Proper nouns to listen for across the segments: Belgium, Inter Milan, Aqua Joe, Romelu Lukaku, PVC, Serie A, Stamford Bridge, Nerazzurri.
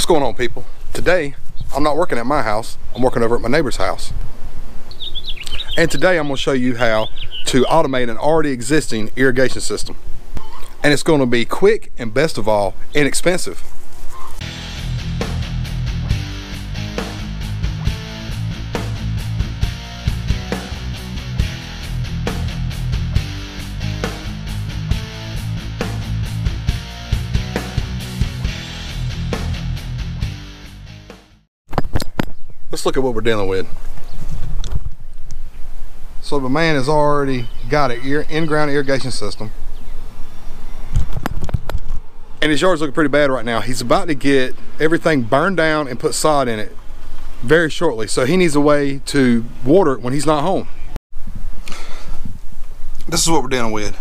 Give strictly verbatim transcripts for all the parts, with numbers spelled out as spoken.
What's going on, people? Today I'm not working at my house, I'm working over at my neighbor's house, and today I'm going to show you how to automate an already existing irrigation system, and it's going to be quick and, best of all, inexpensive. Let's look at what we're dealing with. So the man has already got an in-ground irrigation system, and his yard's looking pretty bad right now. He's about to get everything burned down and put sod in it very shortly, so he needs a way to water it when he's not home. This is what we're dealing with.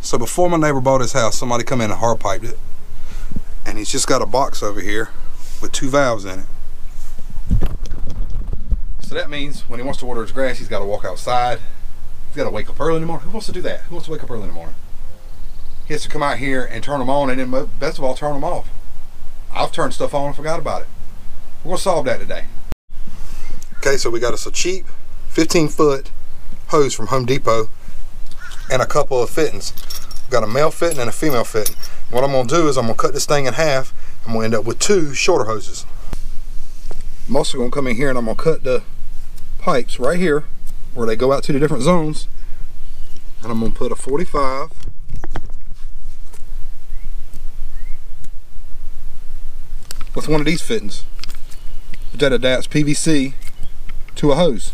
So before my neighbor bought his house, somebody come in and hard piped it, and he's just got a box over here with two valves in it. So that means when he wants to water his grass, he's got to walk outside. He's got to wake up early in the morning. Who wants to do that? Who wants to wake up early in the morning? He has to come out here and turn them on, and then best of all, turn them off. I've turned stuff on and forgot about it. We're going to solve that today. Okay, so we got us a cheap fifteen foot hose from Home Depot and a couple of fittings. We've got a male fitting and a female fitting. What I'm going to do is I'm going to cut this thing in half, and we'll end up with two shorter hoses. I'm also going to come in here and I'm going to cut the pipes right here where they go out to the different zones, and I'm going to put a forty-five with one of these fittings that adapts P V C to a hose.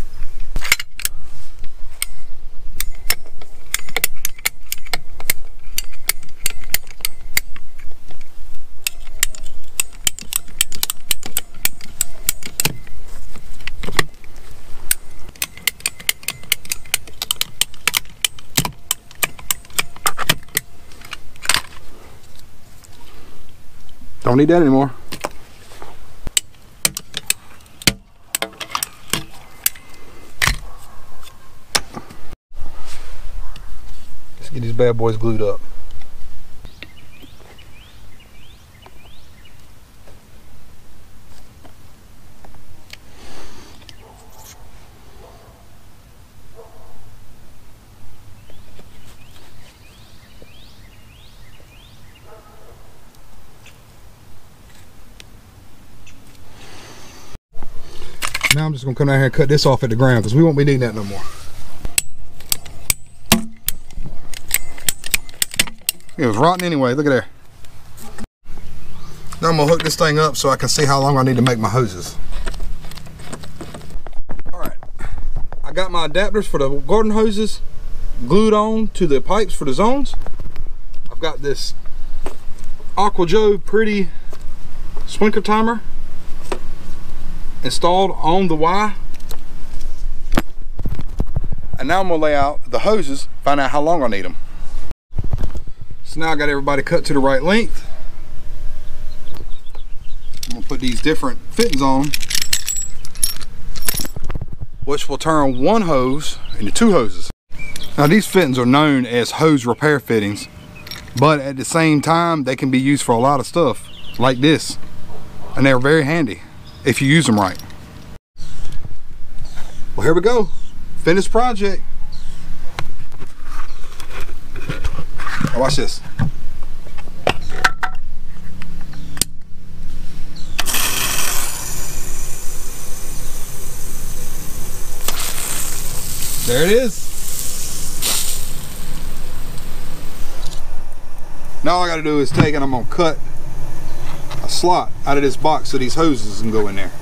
Don't need that anymore. Let's get these bad boys glued up. Now I'm just gonna come down here and cut this off at the ground because we won't be needing that no more. It was rotten anyway, look at there. Now I'm gonna hook this thing up so I can see how long I need to make my hoses. All right, I got my adapters for the garden hoses glued on to the pipes for the zones. I've got this Aqua Joe pretty sprinkler timer installed on the Y, and now I'm gonna lay out the hoses, find out how long I need them. So now I got everybody cut to the right length. I'm gonna put these different fittings on, which will turn one hose into two hoses. Now these fittings are known as hose repair fittings, but at the same time they can be used for a lot of stuff like this, and they're very handy if you use them right. Well, here we go. Finished project. Oh, watch this. There it is. Now all I gotta do is take it, I'm gonna cut a slot out of this box so these hoses can go in there.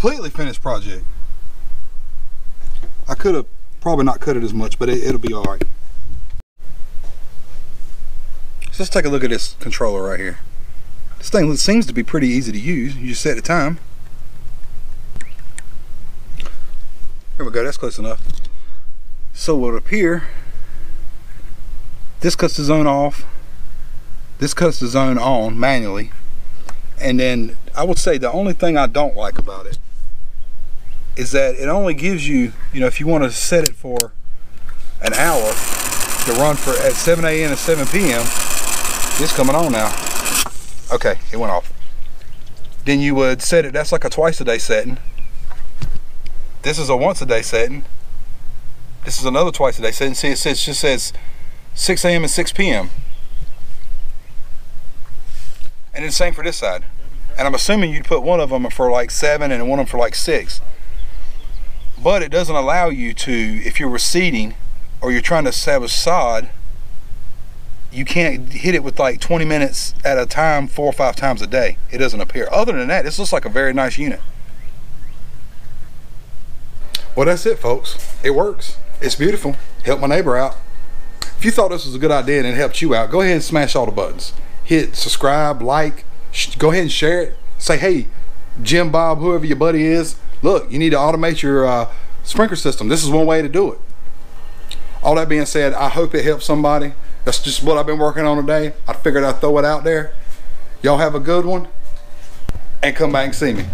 completely finished project. I could have probably not cut it as much, but it, it'll be all right. So let's take a look at this controller right here. This thing seems to be pretty easy to use. You just set the time. There we go, that's close enough. So what up here, this cuts the zone off, this cuts the zone on manually, and then I would say the only thing I don't like about it is that it only gives you, you know, if you want to set it for an hour to run for at seven A M and seven P M It's coming on now. Okay, it went off. Then you would set it, that's like a twice a day setting. This is a once a day setting. This is another twice a day setting. See, it says, just says six A M and six P M And it's the same for this side. And I'm assuming you'd put one of them for like seven and one of them for like six. But it doesn't allow you to, if you're receding or you're trying to salvage sod, you can't hit it with like twenty minutes at a time, four or five times a day. It doesn't appear. Other than that, this looks like a very nice unit. Well, that's it, folks. It works. It's beautiful. Help my neighbor out. If you thought this was a good idea and it helped you out, go ahead and smash all the buttons. Hit subscribe, like, go ahead and share it. Say, hey, Jim, Bob, whoever your buddy is, look, you need to automate your uh, sprinkler system. This is one way to do it. All that being said, I hope it helps somebody. That's just what I've been working on today. I figured I'd throw it out there. Y'all have a good one, and come back and see me.